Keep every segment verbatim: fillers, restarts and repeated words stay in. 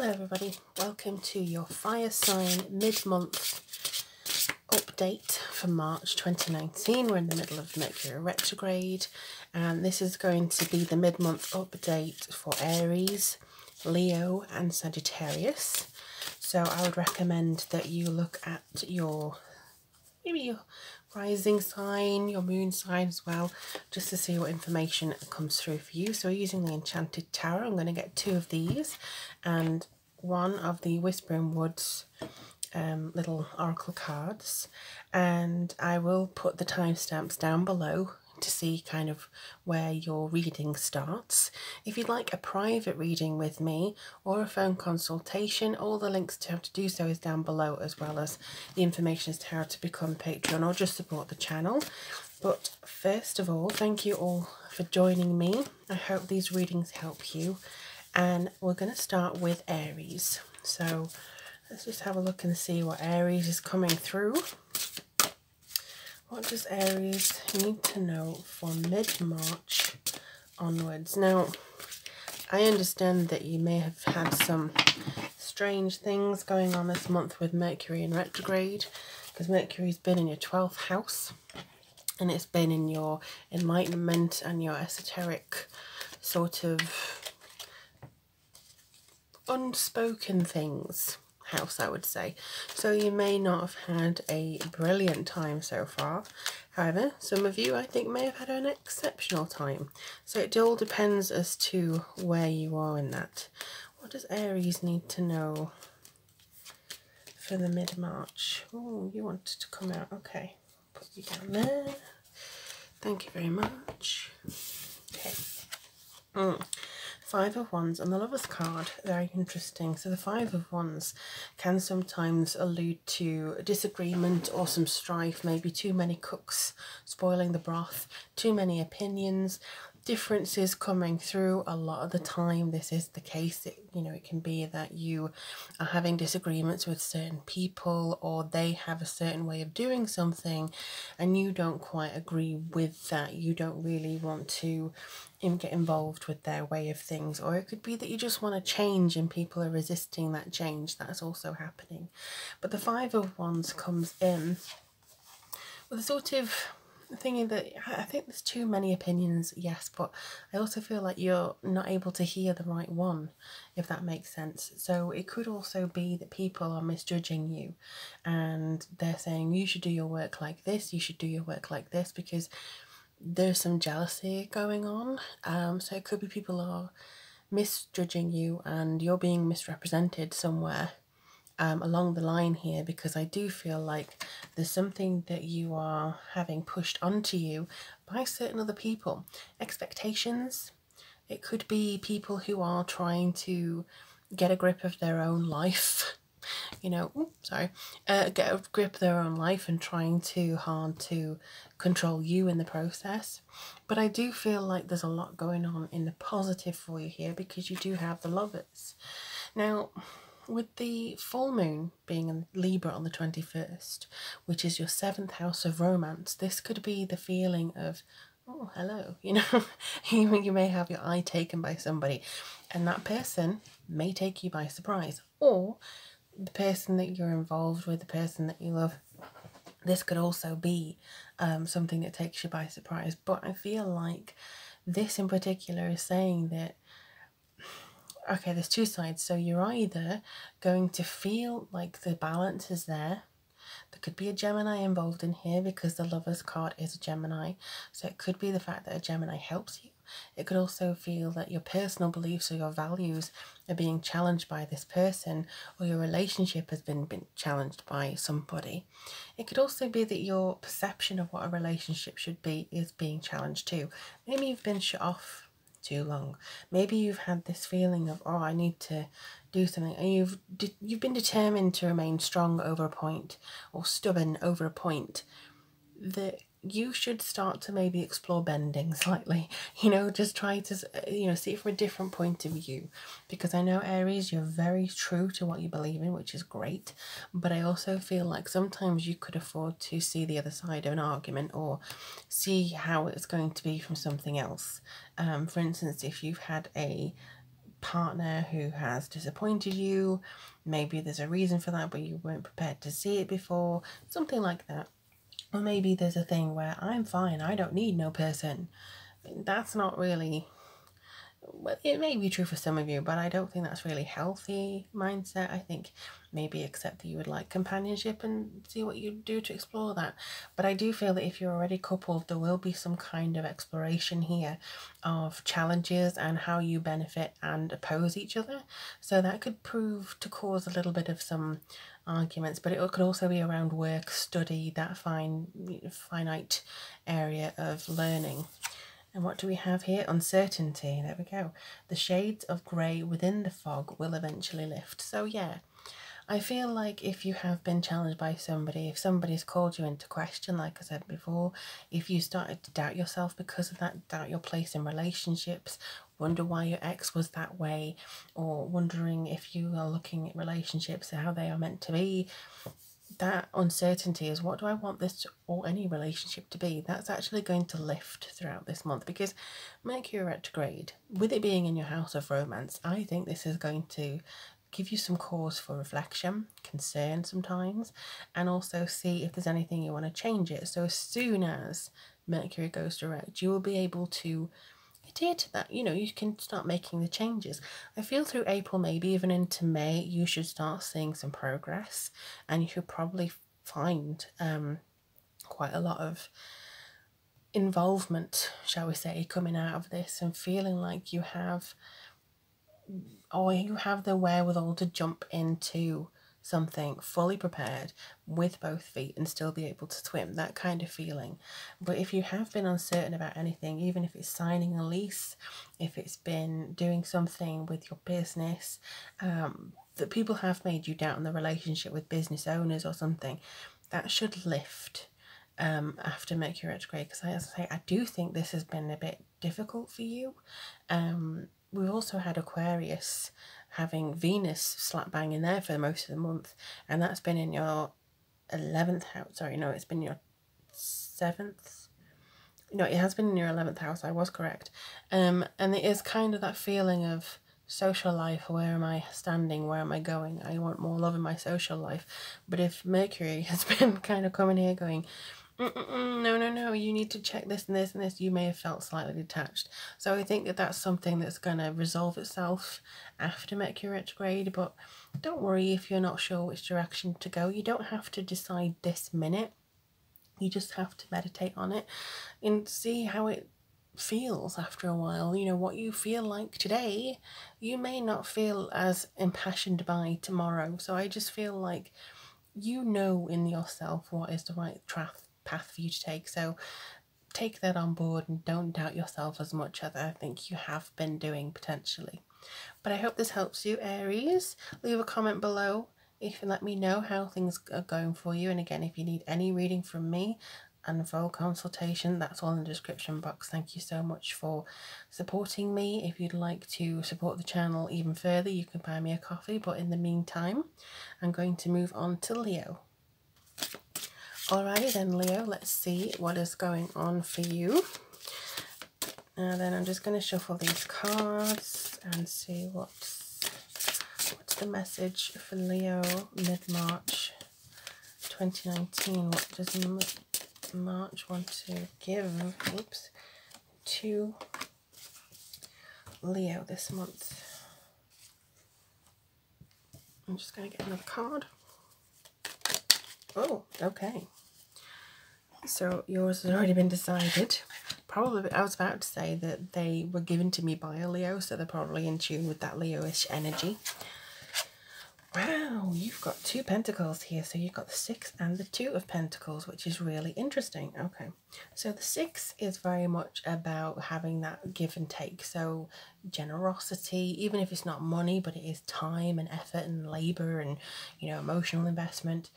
Hello everybody, welcome to your fire sign mid-month update for March twenty nineteen. We're in the middle of Mercury retrograde and this is going to be the mid-month update for Aries, Leo and Sagittarius. So I would recommend that you look at your, maybe your rising sign, your moon sign as well, just to see what information comes through for you. So we're using the Enchanted Tower. I'm going to get two of these and one of the Whispering Woods um, little oracle cards, and I will put the timestamps down below to see kind of where your reading starts. If you'd like a private reading with me or a phone consultation, all the links to how to do so is down below, as well as the information as to how to become Patreon or just support the channel. But first of all, thank you all for joining me. I hope these readings help you, and we're going to start with Aries. So let's just have a look and see what Aries is coming through. What does Aries need to know for mid-March onwards? Now, I understand that you may have had some strange things going on this month with Mercury in retrograde, because Mercury's been in your twelfth house, and it's been in your enlightenment and your esoteric sort of unspoken things house, I would say. So you may not have had a brilliant time so far. However, some of you I think may have had an exceptional time. So it all depends as to where you are in that. What does Aries need to know for the mid-March? Oh, you wanted to come out. Okay, put you down there. Thank you very much. Okay. Mm. Five of Wands and the Lovers card, very interesting. So the Five of Wands can sometimes allude to disagreement or some strife, maybe too many cooks spoiling the broth, too many opinions, differences coming through. A lot of the time this is the case. It, you know, it can be that you are having disagreements with certain people, or they have a certain way of doing something and you don't quite agree with that. You don't really want to get involved with their way of things, or it could be that you just want to change and people are resisting that change. That's also happening. But the Five of Wands comes in with a sort of thinking that I think there's too many opinions, yes, but I also feel like you're not able to hear the right one, if that makes sense. So it could also be that people are misjudging you and they're saying you should do your work like this, you should do your work like this, because there's some jealousy going on. Um, so it could be people are misjudging you and you're being misrepresented somewhere Um, along the line here, because I do feel like there's something that you are having pushed onto you by certain other people. Expectations. It could be people who are trying to get a grip of their own life, you know, ooh, sorry, uh, get a grip of their own life and trying too hard to control you in the process. But I do feel like there's a lot going on in the positive for you here, because you do have the Lovers. Now, with the full moon being in Libra on the twenty-first, which is your seventh house of romance, this could be the feeling of, oh, hello, you know, you may have your eye taken by somebody and that person may take you by surprise, or the person that you're involved with, the person that you love, this could also be um, something that takes you by surprise. But I feel like this in particular is saying that, okay, there's two sides. So you're either going to feel like the balance is there. There could be a Gemini involved in here, because the Lovers card is a Gemini. So it could be the fact that a Gemini helps you. It could also feel that your personal beliefs or your values are being challenged by this person, or your relationship has been, been challenged by somebody. It could also be that your perception of what a relationship should be is being challenged too. Maybe you've been shut off too long. Maybe you've had this feeling of, oh, I need to do something, and you've de you've been determined to remain strong over a point, or stubborn over a point, that you should start to maybe explore bending slightly, you know, just try to, you know, see it from a different point of view. Because I know, Aries, you're very true to what you believe in, which is great, but I also feel like sometimes you could afford to see the other side of an argument, or see how it's going to be from something else. Um, for instance, if you've had a partner who has disappointed you. Maybe there's a reason for that, but you weren't prepared to see it before, something like that. Or maybe there's a thing where I'm fine, I don't need no person. That's not really, well, it may be true for some of you, but I don't think that's really healthy mindset. I think maybe accept that you would like companionship and see what you do to explore that. But I do feel that if you're already coupled, there will be some kind of exploration here of challenges and how you benefit and oppose each other. So that could prove to cause a little bit of some arguments, but it could also be around work, study, that fine, finite area of learning. And what do we have here? Uncertainty. There we go. The shades of grey within the fog will eventually lift. So yeah, I feel like if you have been challenged by somebody, if somebody's called you into question, like I said before, if you started to doubt yourself because of that, doubt your place in relationships, wonder why your ex was that way, or wondering if you are looking at relationships and how they are meant to be, that uncertainty is, what do I want this or any relationship to be? That's actually going to lift throughout this month, because Mercury retrograde, with it being in your house of romance, I think this is going to give you some cause for reflection, concern sometimes, and also see if there's anything you want to change it. So as soon as Mercury goes direct, you will be able to adhere to that. You know, you can start making the changes. I feel through April, maybe even into May, you should start seeing some progress, and you should probably find um quite a lot of involvement, shall we say, coming out of this, and feeling like you have, or you have the wherewithal to jump into something fully prepared with both feet and still be able to swim, that kind of feeling. But if you have been uncertain about anything, even if it's signing a lease, if it's been doing something with your business, um, that people have made you doubt in the relationship with business owners or something, that should lift um, after Mercury retrograde, because as I say, I do think this has been a bit difficult for you. Um, we've also had Aquarius having Venus slap bang in there for most of the month, and that's been in your eleventh house. Sorry, no, it's been your seventh. No, it has been in your eleventh house. I was correct. Um, and it is kind of that feeling of social life. Where am I standing? Where am I going? I want more love in my social life. But if Mercury has been kind of coming here going, Mm-mm-mm, no, no, no, you need to check this and this and this, you may have felt slightly detached. So I think that that's something that's going to resolve itself after Mercury retrograde. But don't worry if you're not sure which direction to go. You don't have to decide this minute. You just have to meditate on it and see how it feels after a while. You know, what you feel like today, you may not feel as impassioned by tomorrow. So I just feel like you know in yourself what is the right path path for you to take, so take that on board and don't doubt yourself as much as I think you have been doing potentially. But I hope this helps you, Aries. Leave a comment below if you let me know how things are going for you, and again, if you need any reading from me and full consultation, that's all in the description box. Thank you so much for supporting me. If you'd like to support the channel even further, you can buy me a coffee, but in the meantime, I'm going to move on to Leo. Alrighty then, Leo, let's see what is going on for you. And then I'm just going to shuffle these cards and see what's, what's the message for Leo mid-March twenty nineteen. What does March want to give, oops, to Leo this month? I'm just going to get another card. Oh, okay. So yours has already been decided. Probably, I was about to say that they were given to me by a Leo, so they're probably in tune with that Leo-ish energy. Wow, you've got two pentacles here. So you've got the six and the two of pentacles, which is really interesting. Okay, so the six is very much about having that give and take. So generosity, even if it's not money, but it is time and effort and labor and, you know, emotional investment.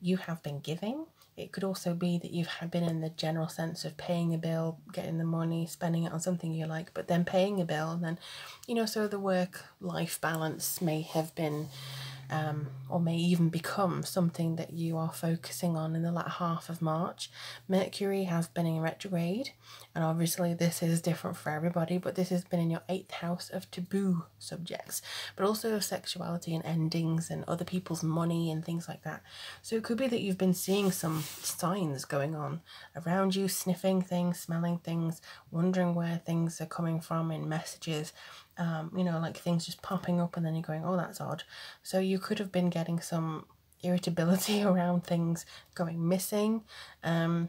You have been giving. It could also be that you've been in the general sense of paying a bill, getting the money, spending it on something you like, but then paying a bill. And then, you know, so the work-life balance may have been, Um, or may even become something that you are focusing on in the latter half of March. Mercury has been in retrograde, And obviously this is different for everybody, but this has been in your eighth house of taboo subjects, but also of sexuality and endings and other people's money and things like that. So it could be that you've been seeing some signs going on around you, sniffing things, smelling things, wondering where things are coming from in messages, um, you know, like things just popping up and then you're going, oh, that's odd. So you could have been getting some irritability around things going missing, um,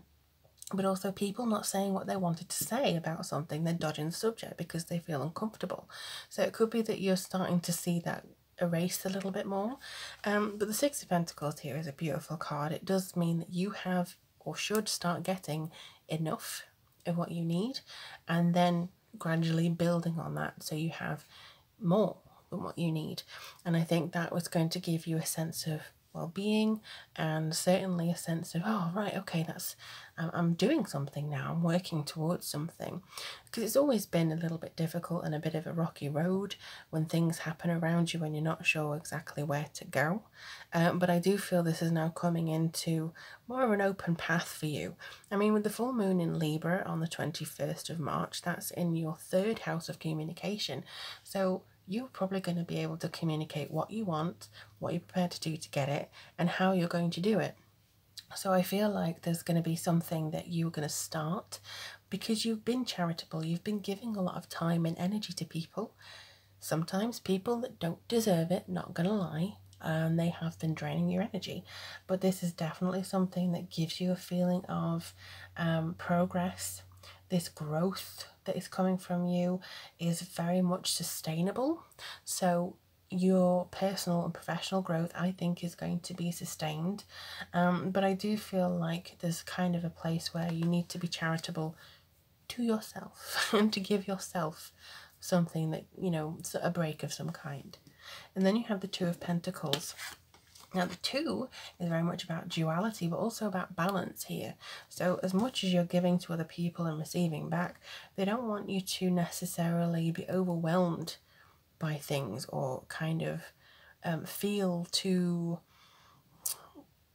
but also people not saying what they wanted to say about something. They're dodging the subject because they feel uncomfortable. So it could be that you're starting to see that erased a little bit more. Um, but the Six of Pentacles here is a beautiful card. It does mean that you have or should start getting enough of what you need and then gradually building on that so you have more than what you need. And I think that was going to give you a sense of well-being and certainly a sense of, oh right, okay, that's I'm, I'm doing something now, I'm working towards something, because it's always been a little bit difficult and a bit of a rocky road when things happen around you and you're not sure exactly where to go, um, but I do feel this is now coming into more of an open path for you. I mean, with the full moon in Libra on the twenty-first of March, that's in your third house of communication, so you're probably going to be able to communicate what you want, what you're prepared to do to get it, and how you're going to do it. So I feel like there's going to be something that you're going to start because you've been charitable, you've been giving a lot of time and energy to people. Sometimes people that don't deserve it, not going to lie, and they have been draining your energy. But this is definitely something that gives you a feeling of um, progress. This growth that is coming from you is very much sustainable. So your personal and professional growth, I think, is going to be sustained. Um, but I do feel like there's kind of a place where you need to be charitable to yourself and to give yourself something that, you know, a break of some kind. And then you have the Two of Pentacles. Now the two is very much about duality, but also about balance here. So as much as you're giving to other people and receiving back, they don't want you to necessarily be overwhelmed by things or kind of um, feel too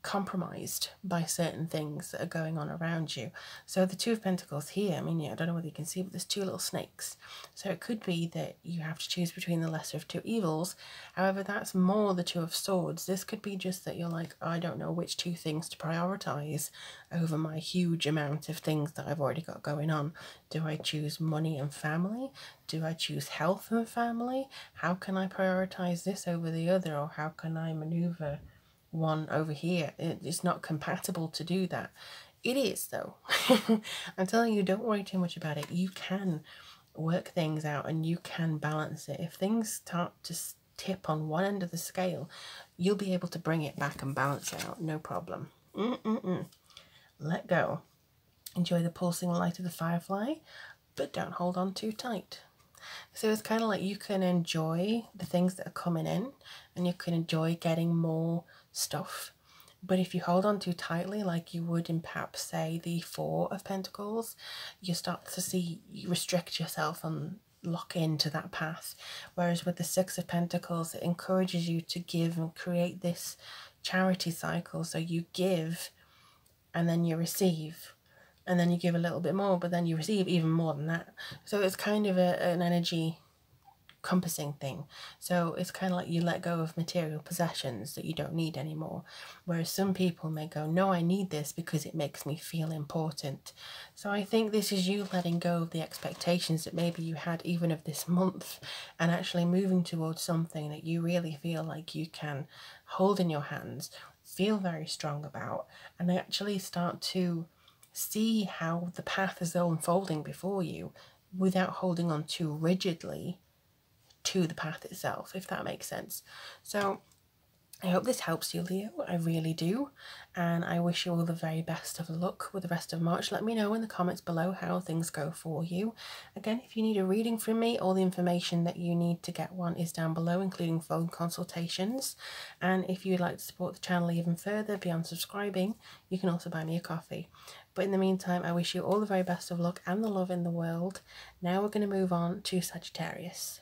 compromised by certain things that are going on around you. So the Two of Pentacles here, I mean, yeah, I don't know whether you can see, but there's two little snakes. So it could be that you have to choose between the lesser of two evils. However, that's more the Two of Swords. This could be just that you're like, I don't know which two things to prioritize over my huge amount of things that I've already got going on. Do I choose money and family? Do I choose health and family? How can I prioritize this over the other, or how can I maneuver one over here? It's not compatible to do that. It is, though. I'm telling you, don't worry too much about it. You can work things out and you can balance it. If things start to tip on one end of the scale, you'll be able to bring it back and balance it out, no problem. Mm-mm-mm. Let go. Enjoy the pulsing light of the firefly, but don't hold on too tight. So it's kind of like you can enjoy the things that are coming in and you can enjoy getting more stuff, but if you hold on too tightly, like you would in perhaps say the Four of Pentacles, you start to see you restrict yourself and lock into that path. Whereas with the Six of Pentacles, it encourages you to give and create this charity cycle. So you give and then you receive, and then you give a little bit more, but then you receive even more than that. So it's kind of a, an energy compassing thing. So it's kind of like you let go of material possessions that you don't need anymore. Whereas some people may go, no, I need this because it makes me feel important. So I think this is you letting go of the expectations that maybe you had even of this month and actually moving towards something that you really feel like you can hold in your hands, feel very strong about, and actually start to see how the path is unfolding before you without holding on too rigidly to the path itself, if that makes sense. So I hope this helps you, Leo. I really do. And I wish you all the very best of luck with the rest of March. Let me know in the comments below how things go for you. Again, if you need a reading from me, all the information that you need to get one is down below, including phone consultations. And if you'd like to support the channel even further beyond subscribing, you can also buy me a coffee. But in the meantime, I wish you all the very best of luck and the love in the world. Now we're going to move on to Sagittarius.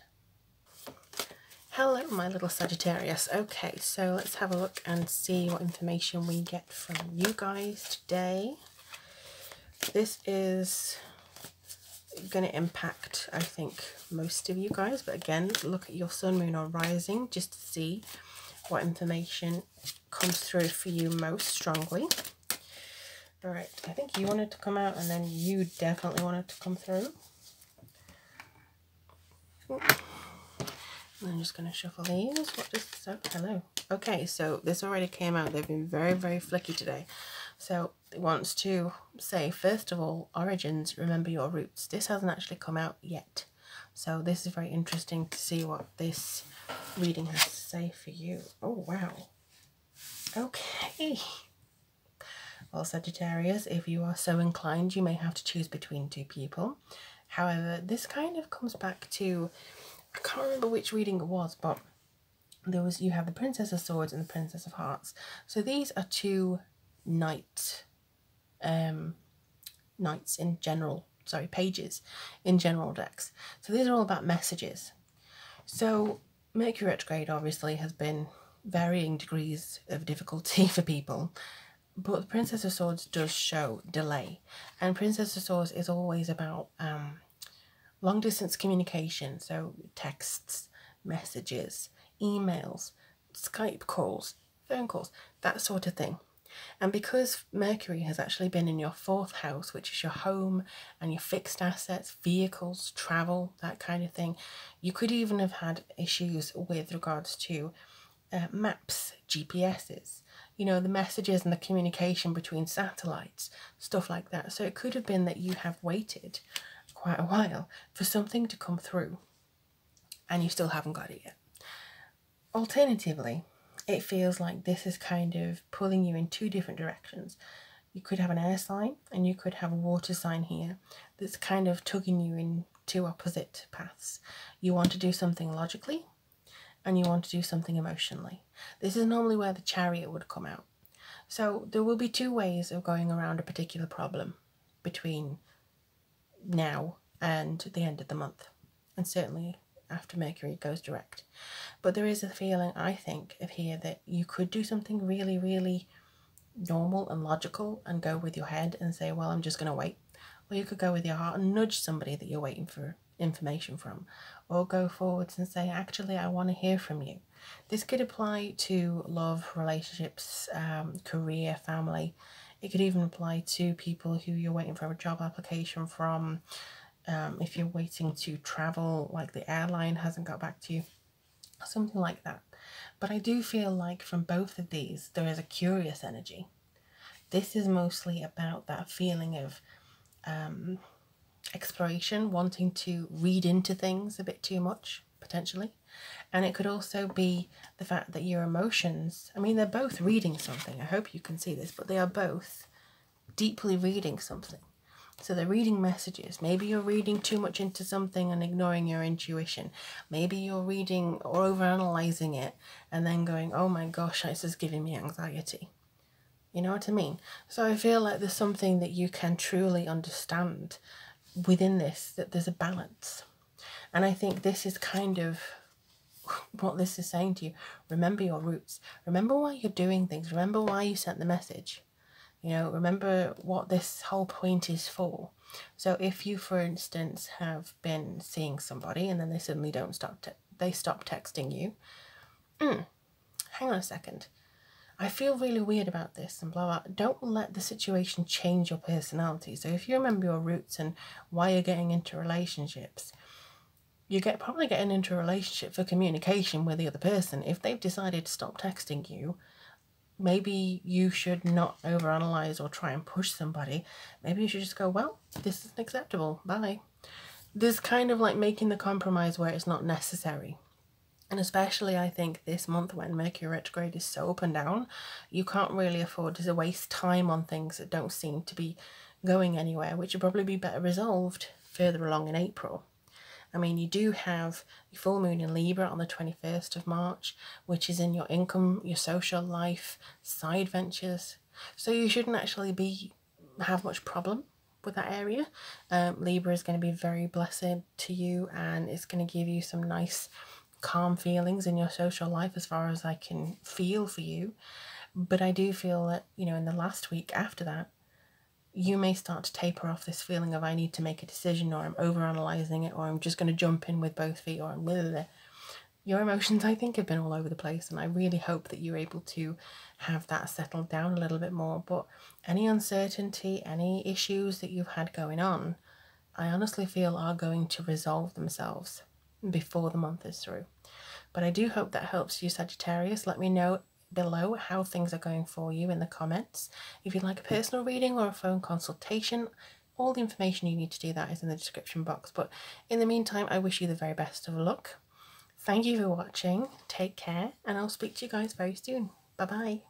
Hello, my little Sagittarius. Okay, so let's have a look and see what information we get from you guys today. This is going to impact, I think, most of you guys. But again, look at your sun, moon or rising just to see what information comes through for you most strongly. All right, I think you wanted to come out, and then you definitely wanted to come through. Ooh. I'm just going to shuffle these. What does this say? Hello. Okay, so this already came out. They've been very, very flicky today. So it wants to say, first of all, origins, remember your roots. This hasn't actually come out yet. So this is very interesting to see what this reading has to say for you. Oh, wow. Okay. Well, Sagittarius, if you are so inclined, you may have to choose between two people. However, this kind of comes back to... I can't remember which reading it was, but there was, you have the Princess of Swords and the Princess of Hearts. So these are two knight, um, knights in general, sorry, pages in general decks. So these are all about messages. So Mercury retrograde obviously has been varying degrees of difficulty for people, but the Princess of Swords does show delay. And Princess of Swords is always about... um. long distance communication, so texts, messages, emails, Skype calls, phone calls, that sort of thing. And because Mercury has actually been in your fourth house, which is your home and your fixed assets, vehicles, travel, that kind of thing, you could even have had issues with regards to uh, maps, G P Ses, you know, the messages and the communication between satellites, stuff like that. So it could have been that you have waited quite a while for something to come through and you still haven't got it yet. Alternatively, it feels like this is kind of pulling you in two different directions. You could have an air sign and you could have a water sign here that's kind of tugging you in two opposite paths. You want to do something logically and you want to do something emotionally. This is normally where the Chariot would come out. So there will be two ways of going around a particular problem between now and the end of the month, and certainly after Mercury goes direct. But there is a feeling, I think, of here that you could do something really, really normal and logical and go with your head and say, well, I'm just going to wait. Or you could go with your heart and nudge somebody that you're waiting for information from, or go forwards and say, actually, I want to hear from you. This could apply to love, relationships, um, career, family. It could even apply to people who you're waiting for a job application from. Um, if you're waiting to travel, like the airline hasn't got back to you, something like that. But I do feel like from both of these, there is a curious energy. This is mostly about that feeling of um, exploration, wanting to read into things a bit too much, potentially. And it could also be the fact that your emotions, I mean, they're both reading something. I hope you can see this, but they are both deeply reading something. So they're reading messages. Maybe you're reading too much into something and ignoring your intuition. Maybe you're reading or overanalyzing it and then going, oh my gosh, this is giving me anxiety. You know what I mean? So I feel like there's something that you can truly understand within this, that there's a balance. And I think this is kind of what this is saying to you. Remember your roots. Remember why you're doing things. Remember why you sent the message. You know, remember what this whole point is for. So if you, for instance, have been seeing somebody and then they suddenly don't stop, te they stop texting you. Mm, hang on a second. I feel really weird about this and blah, blah. Don't let the situation change your personality. So if you remember your roots and why you're getting into relationships, you get probably getting into a relationship for communication with the other person. If they've decided to stop texting you, maybe you should not overanalyze or try and push somebody. Maybe you should just go, well, this isn't acceptable. Bye. This kind of like making the compromise where it's not necessary. And especially I think this month when Mercury retrograde is so up and down, you can't really afford to waste time on things that don't seem to be going anywhere, which would probably be better resolved further along in April. I mean, you do have the full moon in Libra on the twenty-first of March, which is in your income, your social life, side ventures. So you shouldn't actually be have much problem with that area. Um, Libra is going to be very blessed to you, and it's going to give you some nice, calm feelings in your social life as far as I can feel for you. But I do feel that, you know, in the last week after that, you may start to taper off this feeling of I need to make a decision, or I'm overanalyzing it, or I'm just going to jump in with both feet, or I'm blah, blah, blah. Your emotions, I think, have been all over the place, and I really hope that you're able to have that settled down a little bit more. But any uncertainty, any issues that you've had going on, I honestly feel are going to resolve themselves before the month is through. But I do hope that helps you, Sagittarius. Let me know below how things are going for you in the comments. If you'd like a personal reading or a phone consultation, all the information you need to do that is in the description box. But in the meantime, I wish you the very best of luck. Thank you for watching. Take care, and I'll speak to you guys very soon. Bye bye.